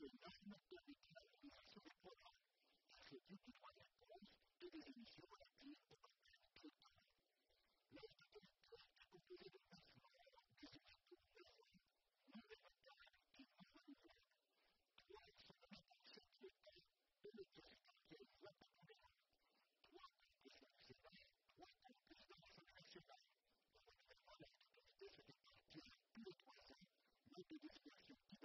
le national de l'équilibre de l'assurance des programmes, parce que du coup, la cause de des émissions relatives au contenu total. L'aide de l'électorat est composée de placements de ce type de personnes, le électorat actif en renouvelle. Trois sont les attentions qui étaient de l'autorité qui a une vote pour les gens. Trois composants au Sénat, trois composants à l'Assemblée nationale. Le renouvellement de l'autorité se départira tous les 3 ans, mais de désignations